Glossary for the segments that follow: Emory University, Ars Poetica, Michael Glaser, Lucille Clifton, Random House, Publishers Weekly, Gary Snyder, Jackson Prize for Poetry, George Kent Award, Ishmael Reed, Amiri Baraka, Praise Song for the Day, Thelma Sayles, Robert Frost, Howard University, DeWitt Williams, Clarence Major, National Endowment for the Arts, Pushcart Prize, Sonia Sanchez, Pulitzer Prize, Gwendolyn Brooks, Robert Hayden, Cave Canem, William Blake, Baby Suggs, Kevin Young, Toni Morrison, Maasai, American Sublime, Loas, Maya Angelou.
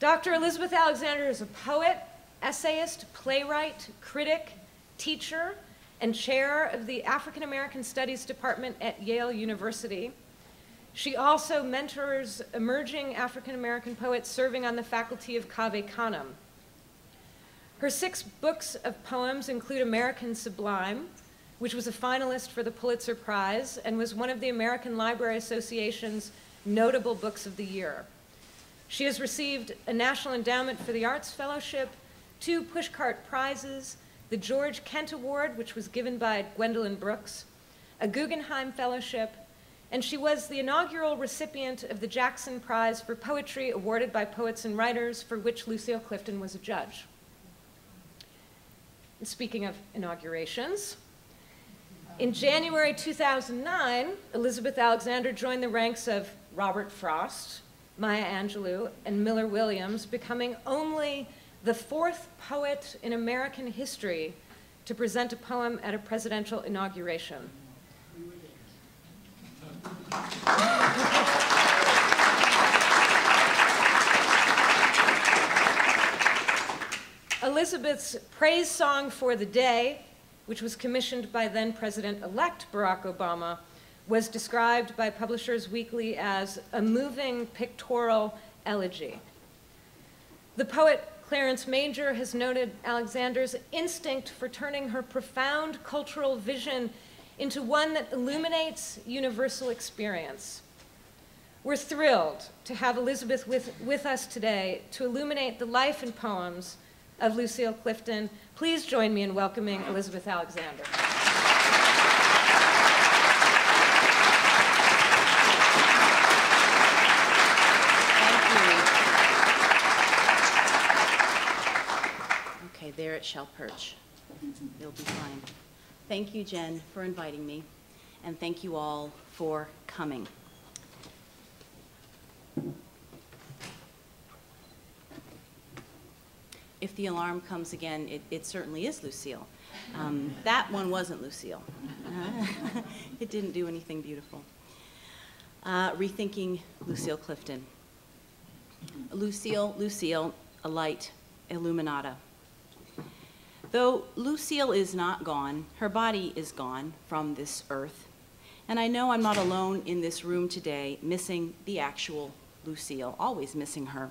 Dr. Elizabeth Alexander is a poet, essayist, playwright, critic, teacher, and chair of the African American Studies Department at Yale University. She also mentors emerging African American poets serving on the faculty of Cave Canem. Her 6 books of poems include American Sublime, which was a finalist for the Pulitzer Prize and was one of the American Library Association's notable books of the year. She has received a National Endowment for the Arts Fellowship, 2 Pushcart Prizes, the George Kent Award, which was given by Gwendolyn Brooks, a Guggenheim Fellowship, and she was the inaugural recipient of the Jackson Prize for Poetry awarded by Poets and Writers, for which Lucille Clifton was a judge. And speaking of inaugurations, in January 2009, Elizabeth Alexander joined the ranks of Robert Frost, Maya Angelou, and Miller Williams, becoming only the 4th poet in American history to present a poem at a presidential inauguration. Elizabeth's Praise Song for the Day, which was commissioned by then-President-elect Barack Obama, was described by Publishers Weekly as a moving pictorial elegy. The poet Clarence Major has noted Alexander's instinct for turning her profound cultural vision into one that illuminates universal experience. We're thrilled to have Elizabeth with us today to illuminate the life and poems of Lucille Clifton. Please join me in welcoming Elizabeth Alexander. Thank you. Okay, there it shall perch. You'll be fine. Thank you, Jen, for inviting me, and thank you all for coming. If the alarm comes again, it certainly is Lucille. That one wasn't Lucille. It didn't do anything beautiful. Rethinking Lucille Clifton. Lucille, Lucille, a light, illuminata. Though Lucille is not gone, her body is gone from this earth. And I know I'm not alone in this room today, missing the actual Lucille, always missing her.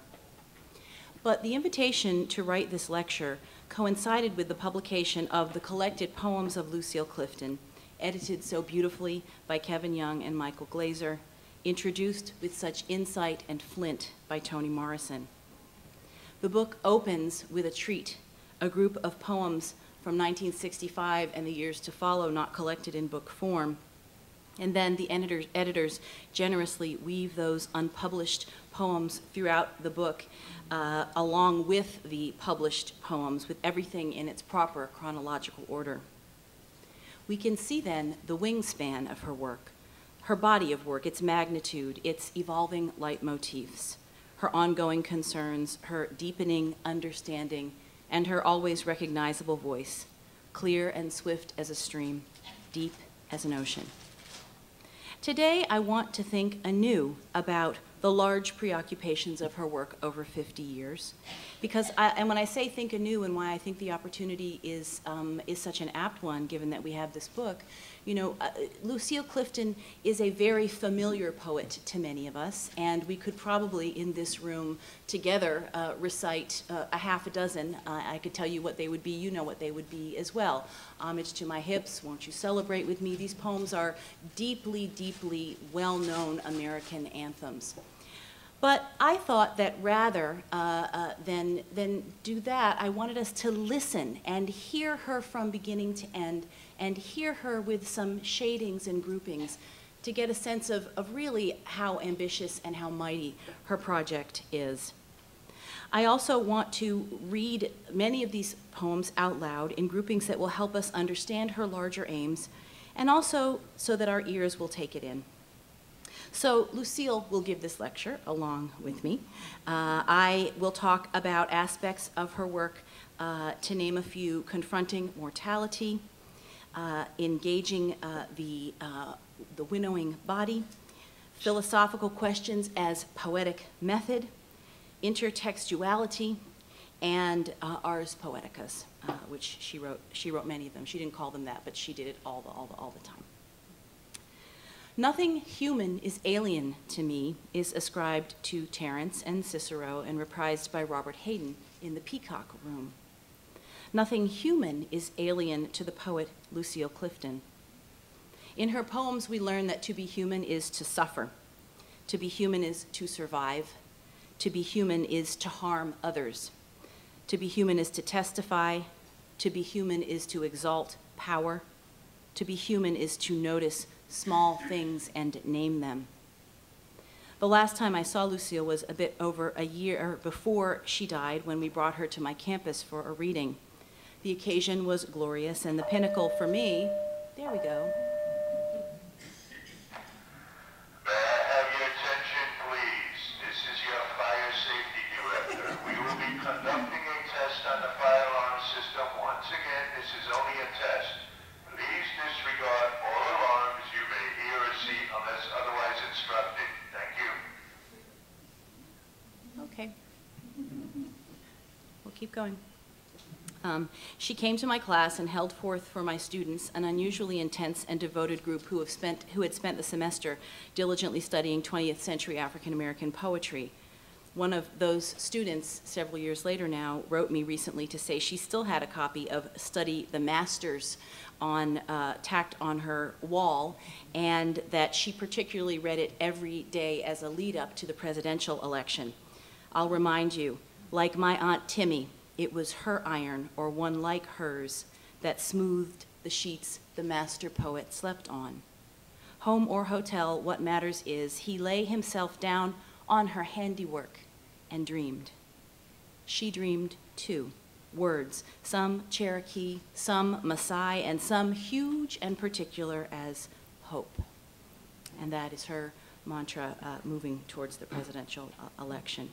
But the invitation to write this lecture coincided with the publication of the collected poems of Lucille Clifton, edited so beautifully by Kevin Young and Michael Glaser, introduced with such insight and flint by Toni Morrison. The book opens with a treat, a group of poems from 1965 and the years to follow not collected in book form. And then the editors generously weave those unpublished poems throughout the book, along with the published poems, with everything in its proper chronological order. We can see then the wingspan of her work, her body of work, its magnitude, its evolving leitmotifs, her ongoing concerns, her deepening understanding, and her always recognizable voice, clear and swift as a stream, deep as an ocean. Today, I want to think anew about the large preoccupations of her work over 50 years. Because, and when I say think anew and why I think the opportunity is such an apt one, given that we have this book, you know, Lucille Clifton is a very familiar poet to many of us, and we could probably in this room together recite a half a dozen. I could tell you what they would be, you know what they would be as well. Homage to My Hips, Won't You Celebrate With Me? These poems are deeply, deeply well-known American anthems. But I thought that rather than do that, I wanted us to listen and hear her from beginning to end, and hear her with some shadings and groupings to get a sense of really how ambitious and how mighty her project is. I also want to read many of these poems out loud in groupings that will help us understand her larger aims, and also so that our ears will take it in. So Lucille will give this lecture along with me. I will talk about aspects of her work, to name a few: confronting mortality, engaging the winnowing body, philosophical questions as poetic method, intertextuality, and Ars Poeticas, which she wrote many of them. She didn't call them that, but she did it all the time. Nothing human is alien to me is ascribed to Terence and Cicero and reprised by Robert Hayden in The Peacock Room. Nothing human is alien to the poet Lucille Clifton. In her poems, we learn that to be human is to suffer. To be human is to survive. To be human is to harm others. To be human is to testify. To be human is to exalt power. To be human is to notice small things and name them. The last time I saw Lucille was a bit over a year before she died, when we brought her to my campus for a reading. The occasion was glorious, and the pinnacle for me, there we go. Keep going. She came to my class and held forth for my students, an unusually intense and devoted group who had spent the semester diligently studying 20th century African American poetry. One of those students, several years later now, wrote me recently to say she still had a copy of Study the Masters tacked on her wall, and that she particularly read it every day as a lead up to the presidential election. I'll remind you, like my Aunt Timmy, it was her iron, or one like hers, that smoothed the sheets the master poet slept on. Home or hotel, what matters is he lay himself down on her handiwork and dreamed. She dreamed too, words, some Cherokee, some Maasai, and some huge and particular as hope. And that is her mantra moving towards the presidential election.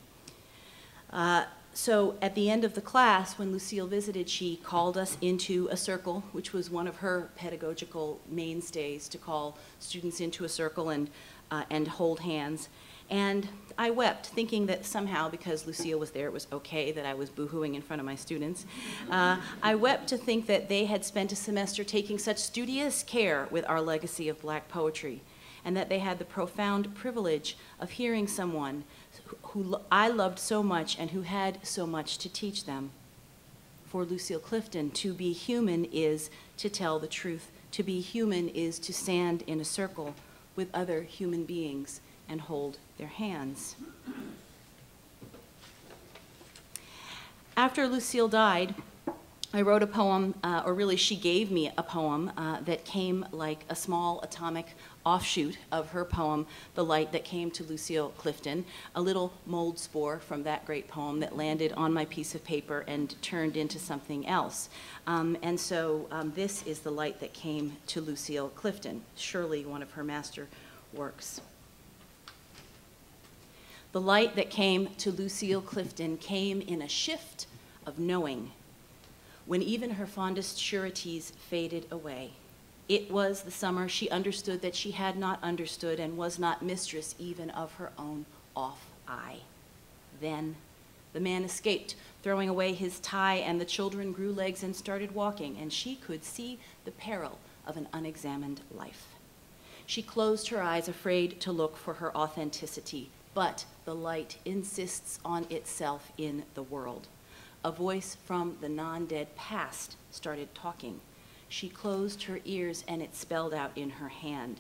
So at the end of the class, when Lucille visited, she called us into a circle, which was one of her pedagogical mainstays, to call students into a circle and hold hands. And I wept, thinking that somehow, because Lucille was there, it was okay that I was boohooing in front of my students. I wept to think that they had spent a semester taking such studious care with our legacy of black poetry, and that they had the profound privilege of hearing someone who I loved so much and who had so much to teach them. For Lucille Clifton, to be human is to tell the truth. To be human is to stand in a circle with other human beings and hold their hands. After Lucille died, I wrote a poem, or really she gave me a poem that came like a small atomic offshoot of her poem, The Light That Came to Lucille Clifton, a little mold spore from that great poem that landed on my piece of paper and turned into something else. And so this is The Light That Came to Lucille Clifton, surely one of her master works. The light that came to Lucille Clifton came in a shift of knowing, when even her fondest sureties faded away. It was the summer she understood that she had not understood, and was not mistress even of her own off eye. Then the man escaped, throwing away his tie, and the children grew legs and started walking, and she could see the peril of an unexamined life. She closed her eyes, afraid to look for her authenticity, but the light insists on itself in the world. A voice from the non-dead past started talking. She closed her ears, and it spelled out in her hand.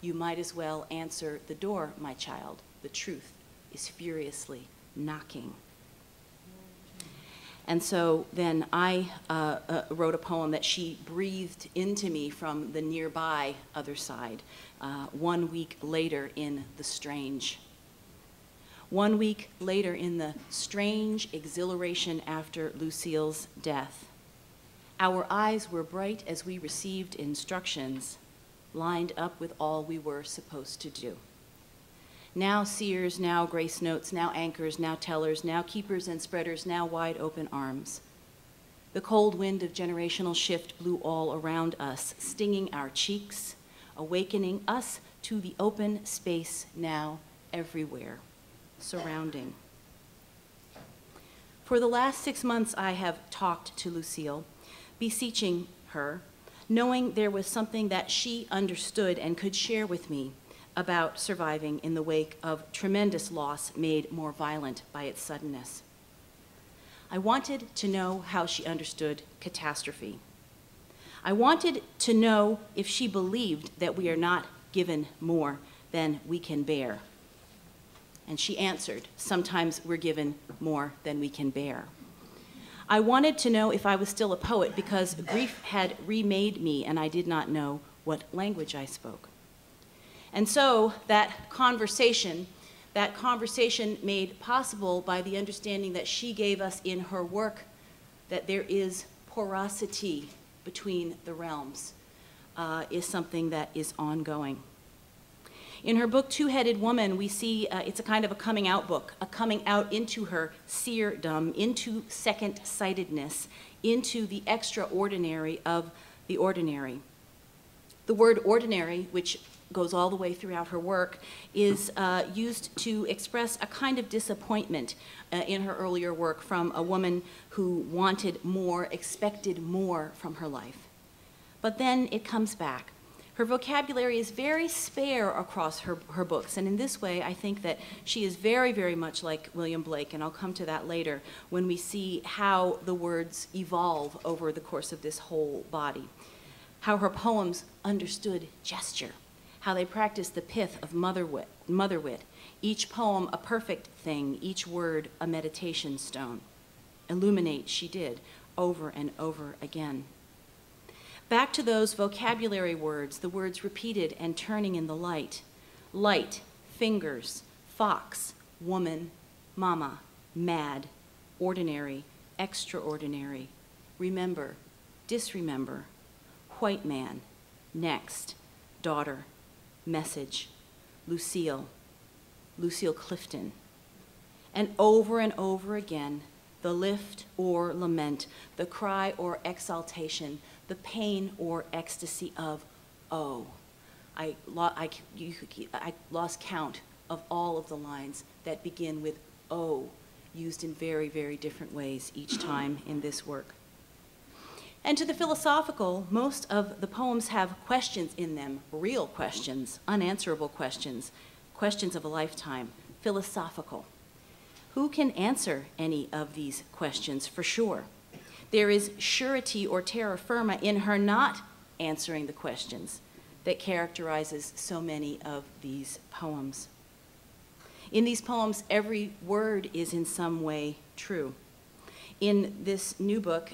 You might as well answer the door, my child. The truth is furiously knocking. And so then I wrote a poem that she breathed into me from the nearby other side, 1 week later in the strange. 1 week later in the strange exhilaration after Lucille's death. Our eyes were bright as we received instructions, lined up with all we were supposed to do. Now seers, now grace notes, now anchors, now tellers, now keepers and spreaders, now wide open arms. The cold wind of generational shift blew all around us, stinging our cheeks, awakening us to the open space now everywhere. Surrounding. For the last 6 months, I have talked to Lucille, beseeching her, knowing there was something that she understood and could share with me about surviving in the wake of tremendous loss made more violent by its suddenness. I wanted to know how she understood catastrophe. I wanted to know if she believed that we are not given more than we can bear. And she answered, sometimes we're given more than we can bear. I wanted to know if I was still a poet because grief had remade me and I did not know what language I spoke. And so that conversation made possible by the understanding that she gave us in her work that there is porosity between the realms, is something that is ongoing. In her book, Two-Headed Woman, we see it's a kind of a coming out book, a coming out into her seerdom, into second-sightedness, into the extraordinary of the ordinary. The word ordinary, which goes all the way throughout her work, is used to express a kind of disappointment in her earlier work from a woman who wanted more, expected more from her life. But then it comes back. Her vocabulary is very spare across her books, and in this way, I think that she is very, very much like William Blake, and I'll come to that later when we see how the words evolve over the course of this whole body, how her poems understood gesture, how they practiced the pith of mother wit, each poem a perfect thing, each word a meditation stone. Illuminate she did over and over again. Back to those vocabulary words, the words repeated and turning in the light. Light, fingers, fox, woman, mama, mad, ordinary, extraordinary, remember, disremember, white man, next, daughter, message, Lucille, Lucille Clifton. And over again, the lift or lament, the cry or exaltation, the pain or ecstasy of, oh, I lost count of all of the lines that begin with oh, used in very, very different ways each time in this work. And to the philosophical, most of the poems have questions in them, real questions, unanswerable questions, questions of a lifetime, philosophical. Who can answer any of these questions for sure? There is surety or terra firma in her not answering the questions that characterizes so many of these poems. In these poems, every word is in some way true. In this new book,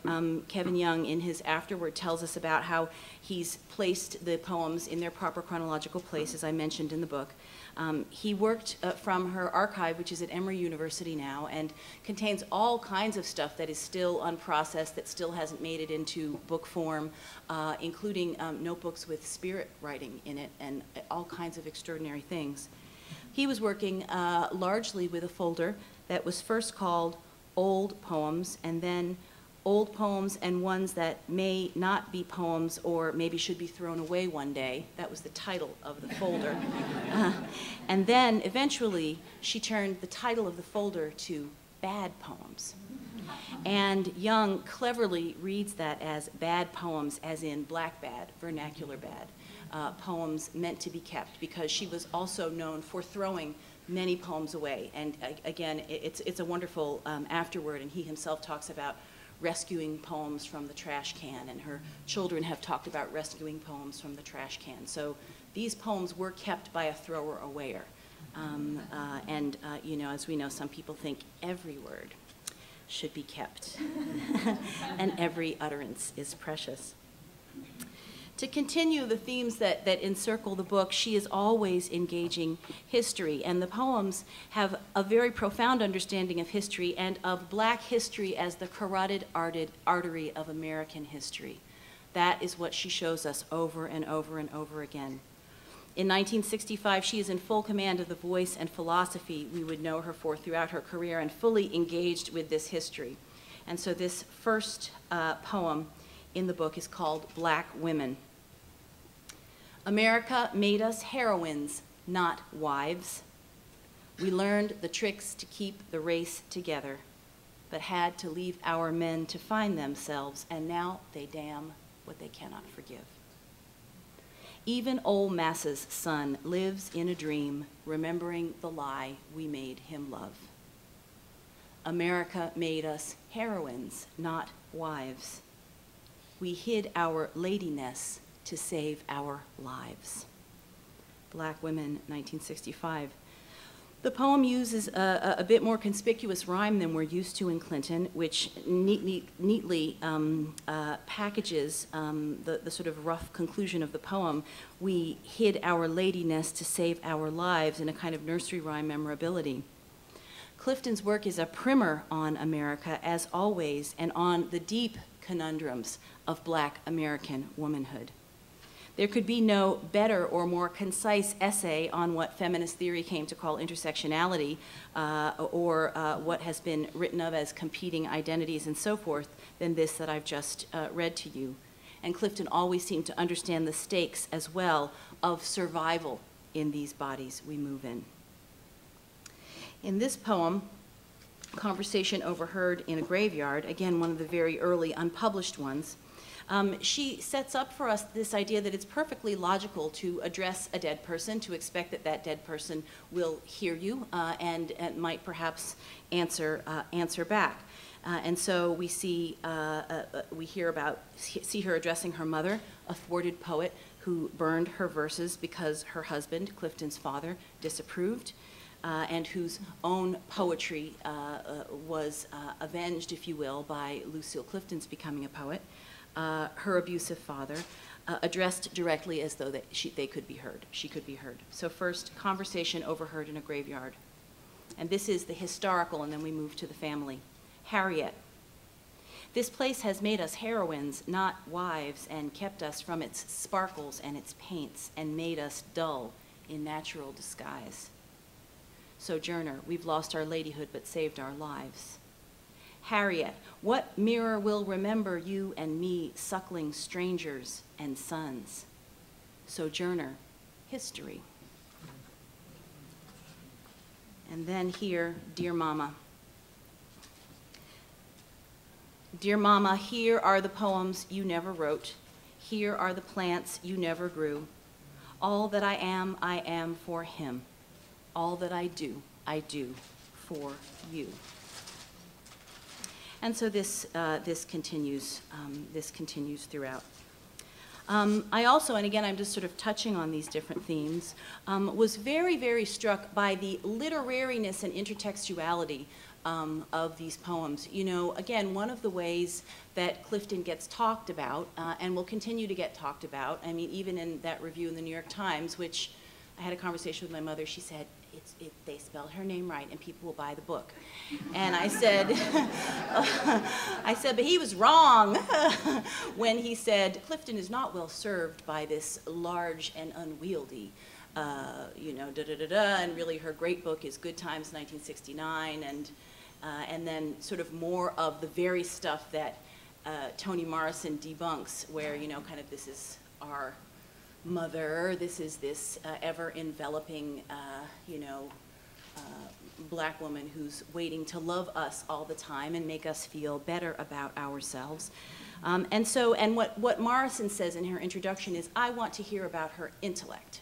Kevin Young, in his afterword, tells us about how he's placed the poems in their proper chronological place, as I mentioned in the book. He worked from her archive, which is at Emory University now, and contains all kinds of stuff that is still unprocessed, that still hasn't made it into book form, including notebooks with spirit writing in it and all kinds of extraordinary things. He was working largely with a folder that was first called Old Poems, and then old poems and ones that may not be poems or maybe should be thrown away one day. That was the title of the folder. And then eventually she turned the title of the folder to Bad Poems. And Young cleverly reads that as bad poems, as in black bad, vernacular bad, poems meant to be kept, because she was also known for throwing many poems away. And again, it's a wonderful afterword, and he himself talks about rescuing poems from the trash can, and her children have talked about rescuing poems from the trash can. So these poems were kept by a thrower-awayer. You know, as we know, some people think every word should be kept, and every utterance is precious. To continue the themes that encircle the book, she is always engaging history, and the poems have a very profound understanding of history and of black history as the carotid artery of American history. That is what she shows us over and over and over again. In 1965, she is in full command of the voice and philosophy we would know her for throughout her career and fully engaged with this history. And so this first poem in the book is called Black Women. America made us heroines, not wives. We learned the tricks to keep the race together. but had to leave our men to find themselves, and now they damn what they cannot forgive. Even old Massa's son lives in a dream, remembering the lie we made him love. America made us heroines, not wives. We hid our ladiness to save our lives. Black Women, 1965. The poem uses a bit more conspicuous rhyme than we're used to in Clinton, which neatly packages the sort of rough conclusion of the poem. We hid our ladiness to save our lives in a kind of nursery rhyme memorability. Clifton's work is a primer on America, as always, and on the deep conundrums of Black American womanhood. There could be no better or more concise essay on what feminist theory came to call intersectionality, or what has been written of as competing identities and so forth, than this that I've just read to you. And Clifton always seemed to understand the stakes as well of survival in these bodies we move in. In this poem, Conversation Overheard in a Graveyard, again one of the very early unpublished ones, she sets up for us this idea that it's perfectly logical to address a dead person, to expect that that dead person will hear you and might perhaps answer back. And so we see, we see her addressing her mother, a thwarted poet who burned her verses because her husband, Clifton's father, disapproved, and whose own poetry was avenged, if you will, by Lucille Clifton's becoming a poet. Her abusive father, addressed directly as though they could be heard. She could be heard. So first, Conversation Overheard in a Graveyard. And this is the historical, and then we move to the family. Harriet. This place has made us heroines, not wives, and kept us from its sparkles and its paints, and made us dull in natural disguise. Sojourner. We've lost our ladyhood, but saved our lives. Harriet, what mirror will remember you and me, suckling strangers and sons? Sojourner, history. And then here, Dear Mama. Dear Mama, here are the poems you never wrote. Here are the plants you never grew. All that I am for him. All that I do for you. And so this, this continues throughout. I also, and again I'm just sort of touching on these different themes, was very, very struck by the literariness and intertextuality of these poems. You know, again, one of the ways that Clifton gets talked about, and will continue to get talked about, I mean, even in that review in the New York Times, which I had a conversation with my mother, she said, they spelled her name right and people will buy the book. And I said, I said, but he was wrong when he said, Clifton is not well served by this large and unwieldy, you know, and really her great book is Good Times, 1969, and then sort of more of the very stuff that Toni Morrison debunks, where, you know, kind of this is our mother, this is this ever-enveloping, you know, Black woman who's waiting to love us all the time and make us feel better about ourselves. And so, and what Morrison says in her introduction is, I want to hear about her intellect.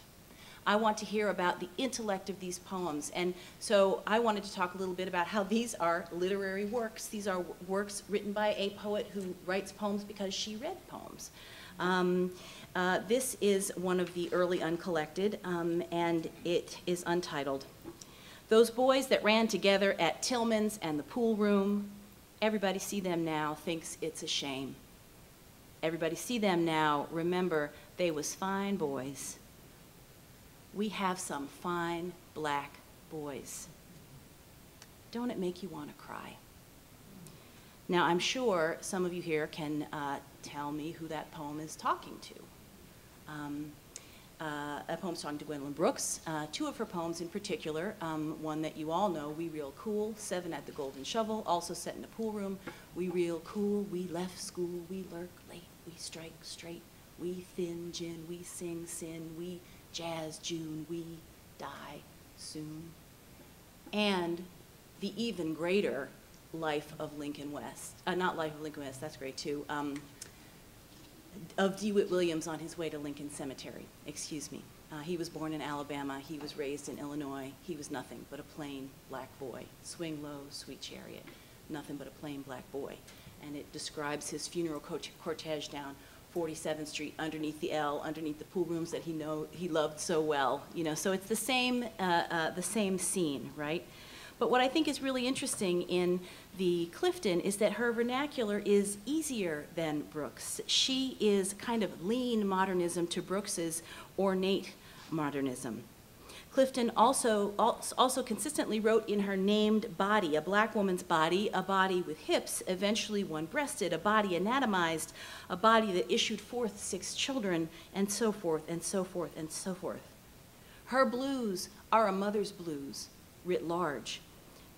I want to hear about the intellect of these poems. And so I wanted to talk a little bit about how these are literary works. These are works written by a poet who writes poems because she read poems. This is one of the early uncollected, and it is untitled. Those boys that ran together at Tillman's and the pool room, everybody see them now, thinks it's a shame. Everybody see them now, remember they was fine boys. We have some fine Black boys. Don't it make you want to cry? Now I'm sure some of you here can tell me who that poem is talking to. A poem's talking to Gwendolyn Brooks. Two of her poems in particular, one that you all know, We Real Cool, Seven at the Golden Shovel, also set in a pool room. We real cool, we left school, we lurk late, we strike straight, we thin gin, we sing sin, we jazz June, we die soon. And the even greater Life of Lincoln West, not Life of Lincoln West, that's great too, of DeWitt Williams on his way to Lincoln Cemetery, excuse me. He was born in Alabama, he was raised in Illinois, he was nothing but a plain black boy. Swing low, sweet chariot, nothing but a plain black boy. And it describes his funeral cortege down 47th Street, underneath the L, underneath the pool rooms that he loved so well. You know, so it's the same scene, right? But what I think is really interesting in the Clifton is that her vernacular is easier than Brooks. She is kind of lean modernism to Brooks's ornate modernism. Clifton also consistently wrote in her named body, a black woman's body, a body with hips, eventually one-breasted, a body anatomized, a body that issued forth 6 children, and so forth, and so forth, and so forth. Her blues are a mother's blues, writ large.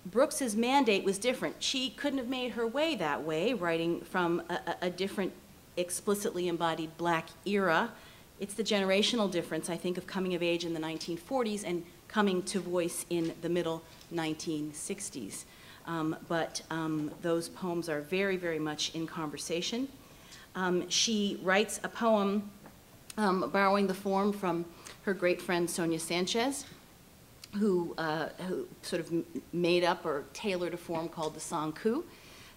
Brooks's mandate was different. She couldn't have made her way that way, writing from a different explicitly embodied black era. It's the generational difference, I think, of coming of age in the 1940s and coming to voice in the middle 1960s. But those poems are very, very much in conversation. She writes a poem borrowing the form from her great friend Sonia Sanchez, who sort of made up or tailored a form called the Sanku,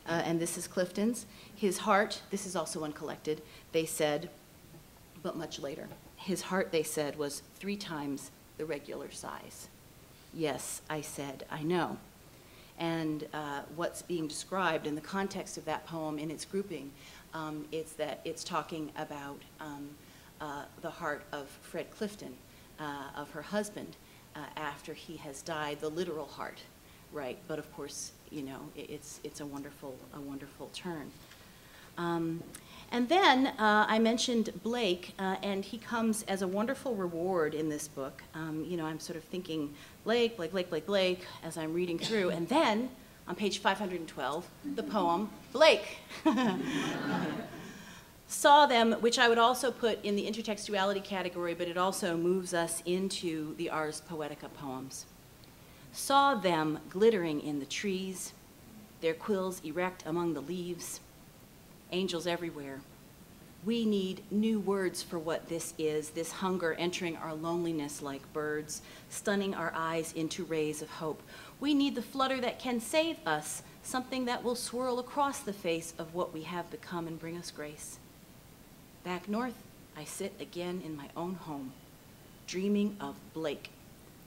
and this is Clifton's. His heart, this is also uncollected, they said, but much later. His heart, they said, was 3 times the regular size. Yes, I said, I know. And what's being described in the context of that poem in its grouping, it's that it's talking about the heart of Fred Clifton, of her husband, after he has died, the literal heart, right? But of course, you know, it's a wonderful turn. And then I mentioned Blake, and he comes as a wonderful reward in this book. You know, I'm sort of thinking Blake, Blake, Blake, Blake, Blake, as I'm reading through, and then on page 512, the poem Blake. Saw them, which I would also put in the intertextuality category, but it also moves us into the Ars Poetica poems. Saw them glittering in the trees, their quills erect among the leaves, angels everywhere. We need new words for what this is, this hunger entering our loneliness like birds, stunning our eyes into rays of hope. We need the flutter that can save us, something that will swirl across the face of what we have become and bring us grace. Back north, I sit again in my own home, dreaming of Blake,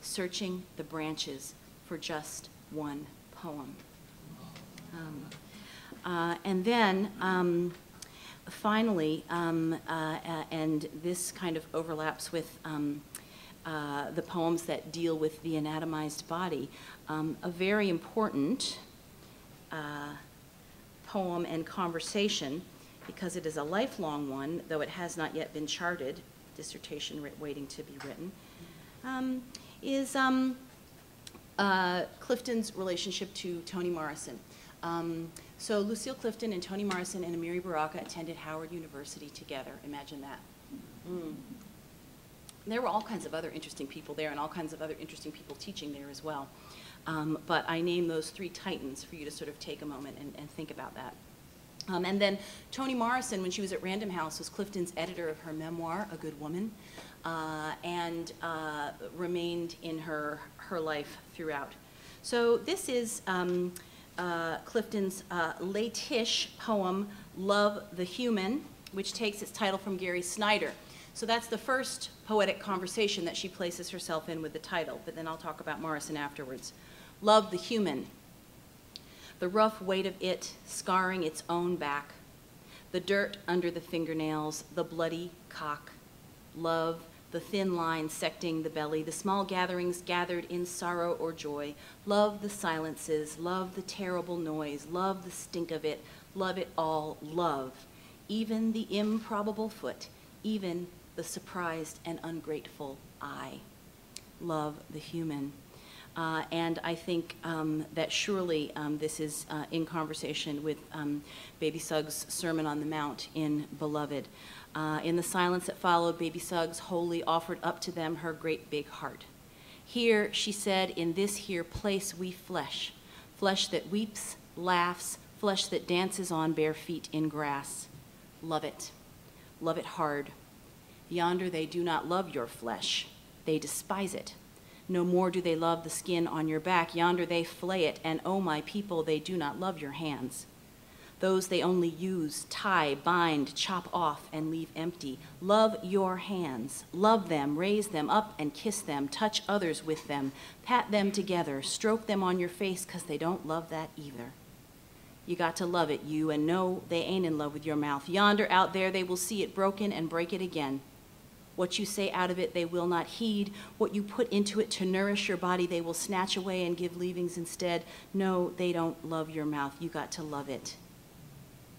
searching the branches for just one poem. And then, finally, and this kind of overlaps with the poems that deal with the anatomized body, a very important poem and conversation, because it is a lifelong one, though it has not yet been charted, dissertation waiting to be written, is Clifton's relationship to Toni Morrison. So Lucille Clifton and Toni Morrison and Amiri Baraka attended Howard University together. Imagine that. Mm. There were all kinds of other interesting people there and all kinds of other interesting people teaching there as well. But I name those 3 titans for you to sort of take a moment and think about that. And then Toni Morrison, when she was at Random House, was Clifton's editor of her memoir, A Good Woman, and remained in her life throughout. So this is Clifton's late-ish poem, Love the Human, which takes its title from Gary Snyder. So that's the first poetic conversation that she places herself in with the title, but then I'll talk about Morrison afterwards. Love the Human. The rough weight of it scarring its own back, the dirt under the fingernails, the bloody cock, love, the thin line secting the belly, the small gatherings gathered in sorrow or joy, love the silences, love the terrible noise, love the stink of it, love it all, love, even the improbable foot, even the surprised and ungrateful eye, love the human. And I think that surely this is in conversation with Baby Suggs' Sermon on the Mount in Beloved. In the silence that followed, Baby Suggs wholly offered up to them her great big heart. Here, she said, in this here place we flesh, flesh that weeps, laughs, flesh that dances on bare feet in grass. Love it hard. Yonder they do not love your flesh, they despise it. No more do they love the skin on your back, yonder they flay it, and oh my people, they do not love your hands. Those they only use, tie, bind, chop off, and leave empty. Love your hands, love them, raise them up and kiss them, touch others with them, pat them together, stroke them on your face, because they don't love that either. You got to love it, you, and no, they ain't in love with your mouth. Yonder out there, they will see it broken and break it again. What you say out of it, they will not heed. What you put into it to nourish your body, they will snatch away and give leavings instead. No, they don't love your mouth. You got to love it.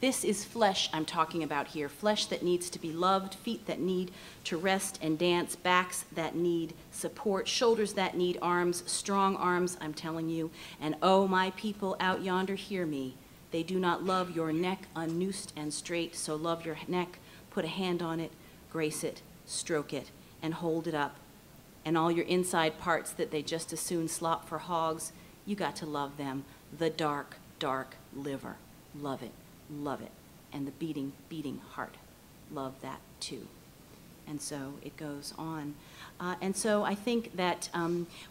This is flesh I'm talking about here, flesh that needs to be loved, feet that need to rest and dance, backs that need support, shoulders that need arms, strong arms, I'm telling you. And oh, my people out yonder, hear me. They do not love your neck unnoosed and straight, so love your neck, put a hand on it, grace it, stroke it, and hold it up. And all your inside parts that they just as soon slop for hogs, you got to love them. The dark, dark liver, love it. Love it. And the beating, beating heart. Love that too. And so it goes on. And so I think that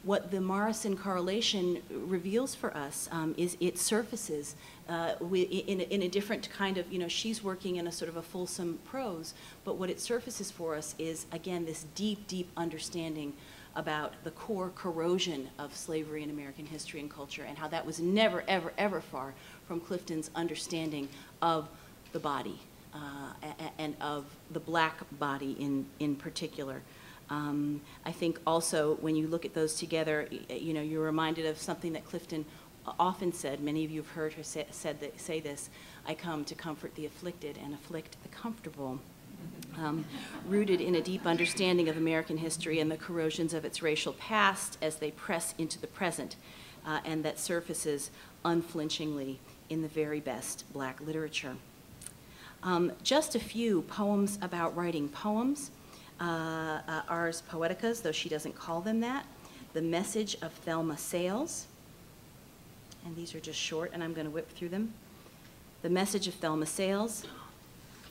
what the Morrison correlation reveals for us is it surfaces in a different kind of, you know, she's working in a sort of a fulsome prose, but what it surfaces for us is, again, this deep, deep understanding about the core corrosion of slavery in American history and culture and how that was never, ever, ever far from Clifton's understanding of the body and of the black body in particular. I think also when you look at those together, you know, you're reminded of something that Clifton often said. Many of you have heard her say this: I come to comfort the afflicted and afflict the comfortable. Rooted in a deep understanding of American history and the corrosions of its racial past as they press into the present, and that surfaces unflinchingly in the very best black literature. Just a few poems about writing poems. Ars Poeticas, though she doesn't call them that. The Message of Thelma Sayles. And these are just short, and I'm going to whip through them. The Message of Thelma Sayles.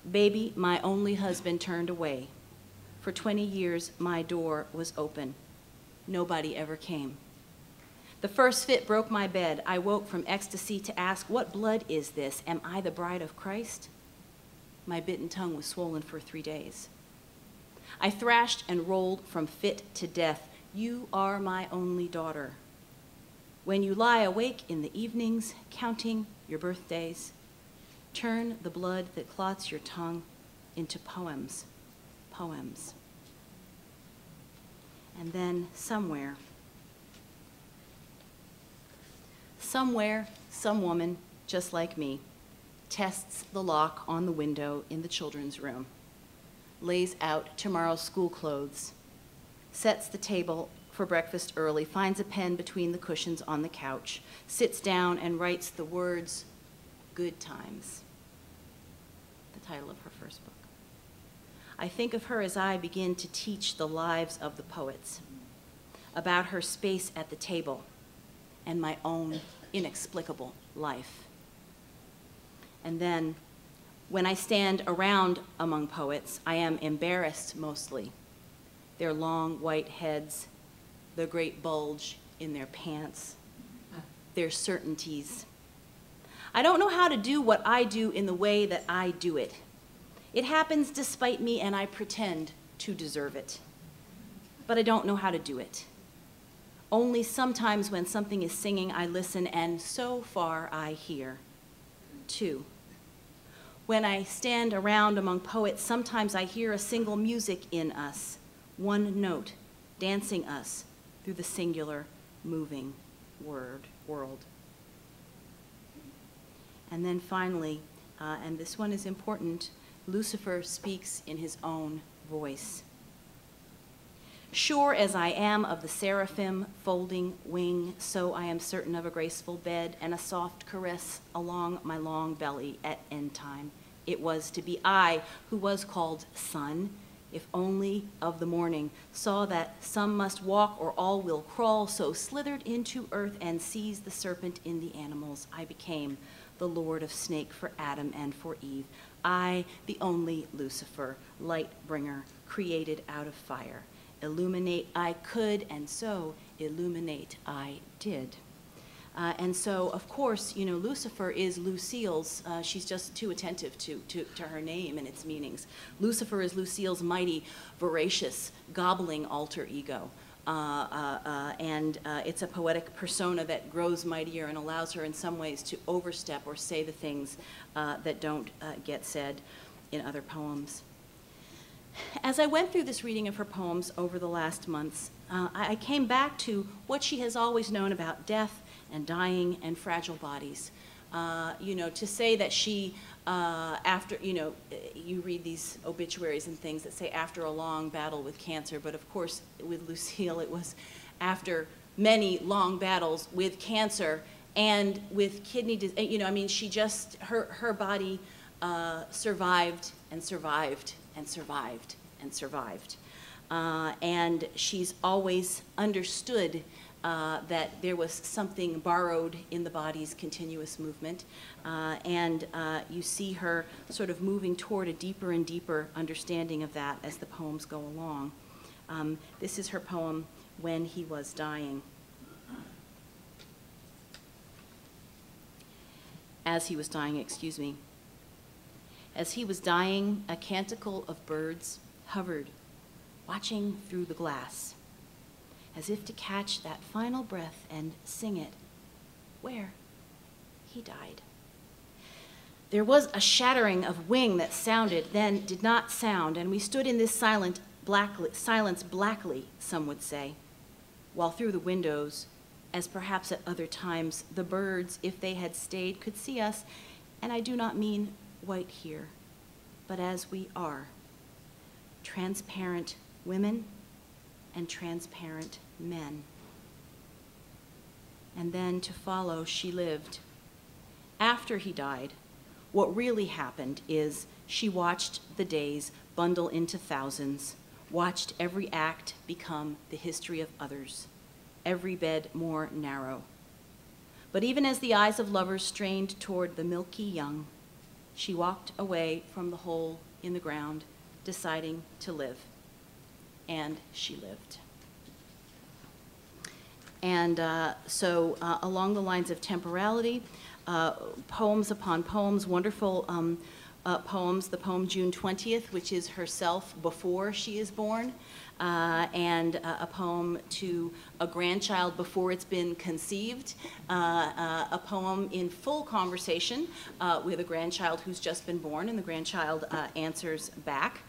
Baby, my only husband turned away. For 20 years, my door was open. Nobody ever came. The first fit broke my bed. I woke from ecstasy to ask, what blood is this? Am I the bride of Christ? My bitten tongue was swollen for 3 days. I thrashed and rolled from fit to death. You are my only daughter. When you lie awake in the evenings, counting your birthdays, turn the blood that clots your tongue into poems, poems. And then somewhere, somewhere, some woman, just like me, tests the lock on the window in the children's room, lays out tomorrow's school clothes, sets the table for breakfast early, finds a pen between the cushions on the couch, sits down and writes the words, Good Times, the title of her first book. I think of her as I begin to teach the lives of the poets, about her space at the table and my own inexplicable life. And then, when I stand around among poets, I am embarrassed mostly. Their long white heads, the great bulge in their pants, their certainties. I don't know how to do what I do in the way that I do it. It happens despite me, and I pretend to deserve it. But I don't know how to do it. Only sometimes when something is singing, I listen, and so far I hear. Two. When I stand around among poets, sometimes I hear a single music in us, one note dancing us through the singular, moving world. And then finally, and this one is important, Lucifer speaks in his own voice. Sure as I am of the seraphim folding wing, so I am certain of a graceful bed and a soft caress along my long belly at end time. It was to be I who was called son. if only of the morning, saw that some must walk or all will crawl, so slithered into earth and seized the serpent in the animals. I became the lord of snake for Adam and for Eve. I, the only Lucifer, light bringer, created out of fire. Illuminate I could, and so illuminate I did. And so, of course, you know, Lucifer is Lucille's, she's just too attentive to her name and its meanings. Lucifer is Lucille's mighty, voracious, gobbling alter ego. And it's a poetic persona that grows mightier and allows her in some ways to overstep or say the things that don't get said in other poems. As I went through this reading of her poems over the last months, I came back to what she has always known about death and dying and fragile bodies. You know, to say that she, after, you know, you read these obituaries and things that say after a long battle with cancer, but of course with Lucille it was after many long battles with cancer and with kidney disease. You know, I mean, she just, her body survived and survived and survived and survived. And she's always understood that there was something borrowed in the body's continuous movement. And you see her sort of moving toward a deeper and deeper understanding of that as the poems go along. This is her poem, When He Was Dying. As he was dying, excuse me. As he was dying, a canticle of birds hovered, watching through the glass, as if to catch that final breath and sing it. Where? He died. There was a shattering of wing that sounded, then did not sound, and we stood in this silence blackly, some would say, while through the windows, as perhaps at other times, the birds, if they had stayed, could see us, and I do not mean white here, but as we are, transparent women and transparent men. And then to follow, she lived. After he died, what really happened is she watched the days bundle into thousands, watched every act become the history of others, every bed more narrow. But even as the eyes of lovers strained toward the milky young, she walked away from the hole in the ground, deciding to live. And she lived. And so along the lines of temporality, poems upon poems, wonderful poems, the poem June 20th, which is herself before she is born, and a poem to a grandchild before it's been conceived, a poem in full conversation with a grandchild who's just been born, and the grandchild answers back.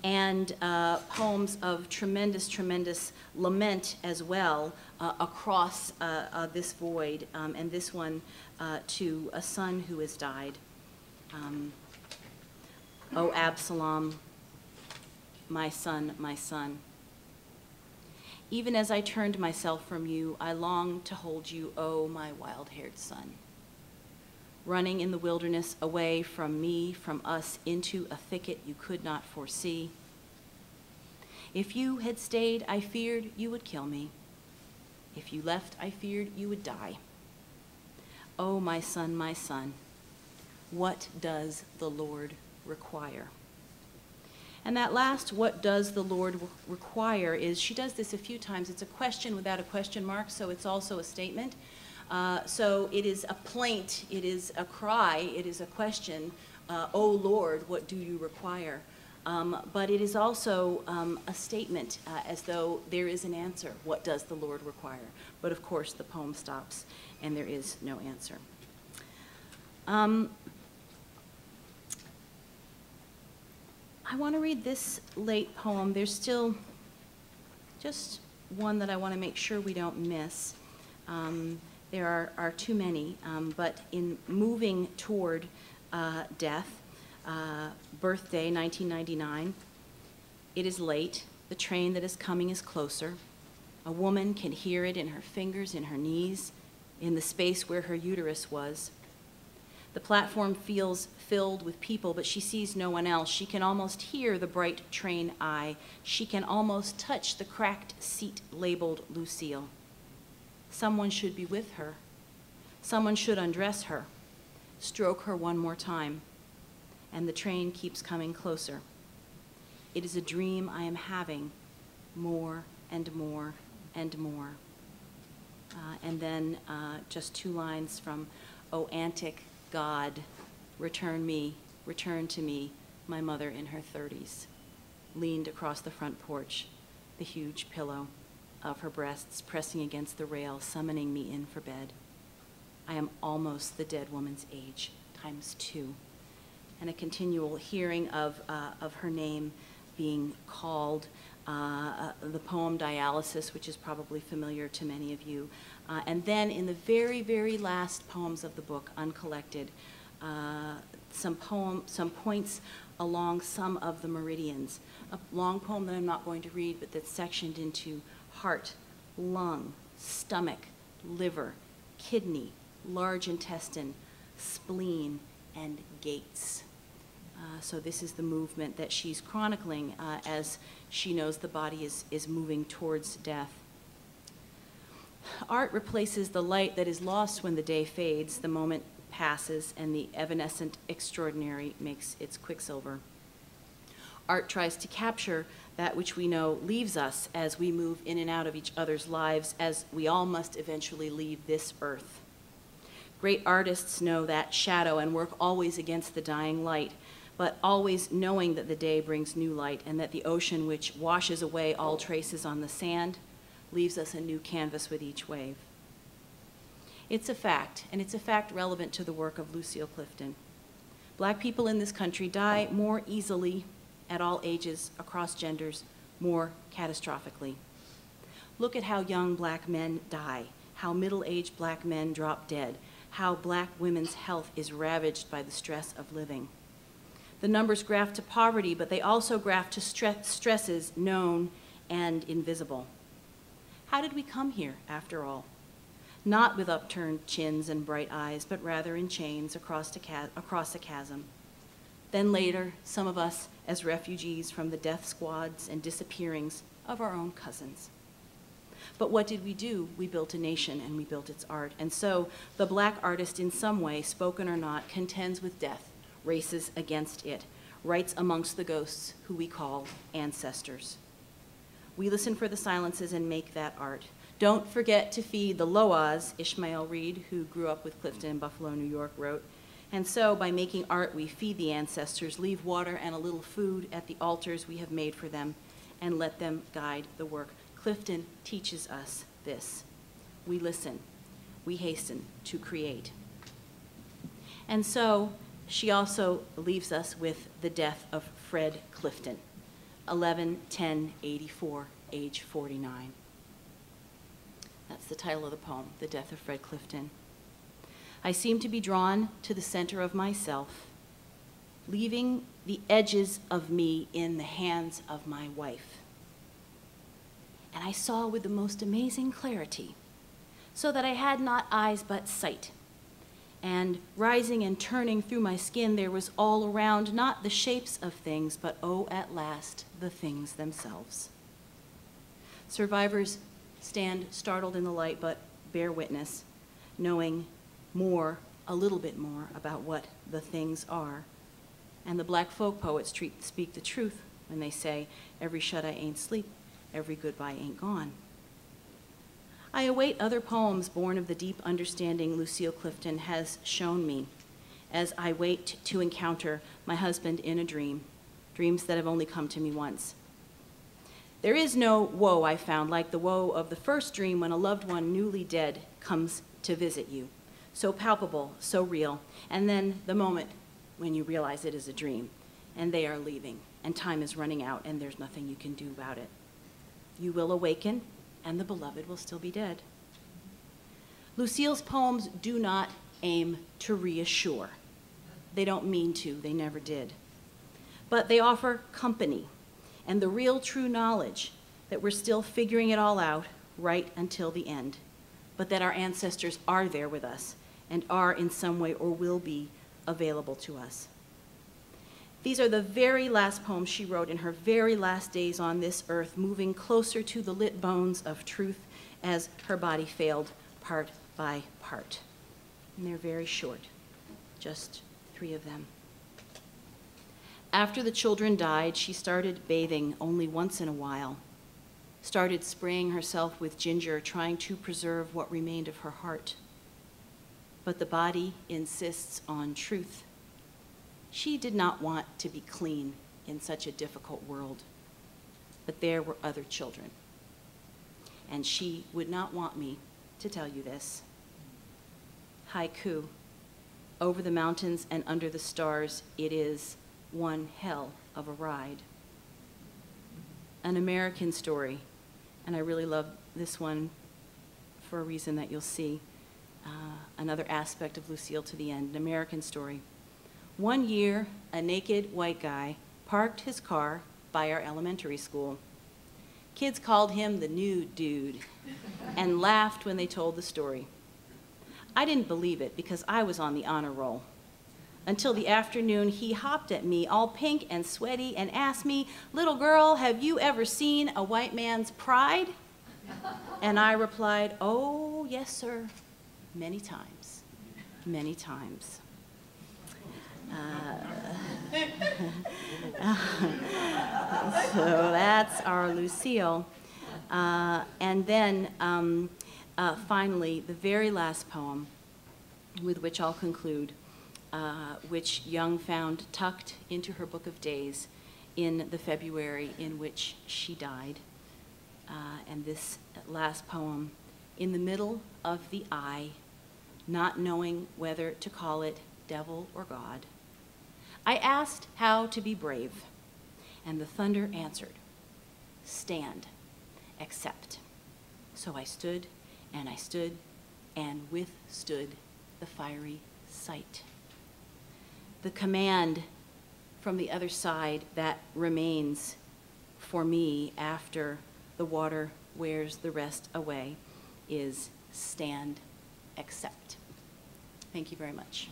And poems of tremendous, tremendous lament as well across this void, and this one to a son who has died. O Absalom, my son, my son. Even as I turned myself from you, I longed to hold you, O my wild-haired son. Running in the wilderness away from me, from us, into a thicket you could not foresee. If you had stayed, I feared you would kill me. If you left, I feared you would die. Oh, my son, what does the Lord require? And that last, what does the Lord require, is, she does this a few times. It's a question without a question mark, so it's also a statement. So it is a plaint, it is a cry, it is a question, O Lord, what do you require? But it is also a statement, as though there is an answer. What does the Lord require? But of course the poem stops and there is no answer. I want to read this late poem. There's still just one that I want to make sure we don't miss. There are too many, but in moving toward death, birthday, 1999, it is late. The train that is coming is closer. A woman can hear it in her fingers, in her knees, in the space where her uterus was. The platform feels filled with people, but she sees no one else. She can almost hear the bright train eye. She can almost touch the cracked seat labeled Lucille. Someone should be with her. Someone should undress her, stroke her one more time, and the train keeps coming closer. It is a dream I am having more and more and more. And then just two lines from O antic God, return me, return to me, my mother in her 30s, leaned across the front porch, the huge pillow of her breasts pressing against the rail, summoning me in for bed. I am almost the dead woman's age, ×2. And a continual hearing of her name being called, the poem Dialysis, which is probably familiar to many of you. And then in the very, very last poems of the book, uncollected, some points along some of the meridians. A long poem that I'm not going to read, but that's sectioned into heart, lung, stomach, liver, kidney, large intestine, spleen, and gates. So this is the movement that she's chronicling as she knows the body is moving towards death. Art replaces the light that is lost when the day fades, the moment passes, and the evanescent extraordinary makes its quicksilver. Art tries to capture that which we know leaves us as we move in and out of each other's lives, as we all must eventually leave this earth. Great artists know that shadow and work always against the dying light, but always knowing that the day brings new light and that the ocean, which washes away all traces on the sand, leaves us a new canvas with each wave. It's a fact, and it's a fact relevant to the work of Lucille Clifton. Black people in this country die more easily at all ages, across genders, more catastrophically. Look at how young black men die, how middle-aged black men drop dead, how black women's health is ravaged by the stress of living. The numbers graph to poverty, but they also graph to stresses known and invisible. How did we come here, after all? Not with upturned chins and bright eyes, but rather in chains across a chasm. Then later, some of us as refugees from the death squads and disappearings of our own cousins. But what did we do? We built a nation, and we built its art. And so the black artist, in some way, spoken or not, contends with death, races against it, writes amongst the ghosts who we call ancestors. We listen for the silences and make that art. Don't forget to feed the Loas, Ishmael Reed, who grew up with Clifton in Buffalo, New York, wrote. And so by making art, we feed the ancestors, leave water and a little food at the altars we have made for them, and let them guide the work. Clifton teaches us this. We listen. We hasten to create. And so she also leaves us with the death of Fred Clifton, 11/10/84, age 49. That's the title of the poem, The Death of Fred Clifton. I seem to be drawn to the center of myself, leaving the edges of me in the hands of my wife. And I saw with the most amazing clarity, so that I had not eyes but sight. And rising and turning through my skin, there was all around not the shapes of things, but oh, at last, the things themselves. Survivors stand startled in the light, but bear witness, knowing more, a little bit more, about what the things are. And the black folk poets speak the truth when they say, every shut-eye ain't sleep, every goodbye ain't gone. I await other poems born of the deep understanding Lucille Clifton has shown me as I wait to encounter my husband in a dream, dreams that have only come to me once. There is no woe, I found, like the woe of the first dream when a loved one newly dead comes to visit you. So palpable, so real, and then the moment when you realize it is a dream, and they are leaving, and time is running out, and there's nothing you can do about it. You will awaken, and the beloved will still be dead. Lucille's poems do not aim to reassure. They don't mean to, they never did. But they offer company and the real true knowledge that we're still figuring it all out right until the end, but that our ancestors are there with us and are in some way or will be available to us. These are the very last poems she wrote in her very last days on this earth, moving closer to the lit bones of truth as her body failed part by part. And they're very short, just three of them. After the children died, she started bathing only once in a while, started spraying herself with ginger, trying to preserve what remained of her heart. But the body insists on truth. She did not want to be clean in such a difficult world, but there were other children. And she would not want me to tell you this. Haiku, over the mountains and under the stars, it is one hell of a ride. An American story, and I really love this one for a reason that you'll see, another aspect of Lucille to the end, an American story. One year, a naked white guy parked his car by our elementary school. Kids called him the nude dude and laughed when they told the story. I didn't believe it because I was on the honor roll. Until the afternoon, he hopped at me, all pink and sweaty, and asked me, "Little girl, have you ever seen a white man's pride?" And I replied, "Oh, yes, sir, many times, many times." So that's our Lucille. And then finally, the very last poem with which I'll conclude, which Young found tucked into her book of days in the February in which she died. And this last poem, in the middle of the eye, not knowing whether to call it devil or God, I asked how to be brave, and the thunder answered, stand, accept. So I stood, and withstood the fiery sight. The command from the other side that remains for me after the water wears the rest away is stand, accept. Thank you very much.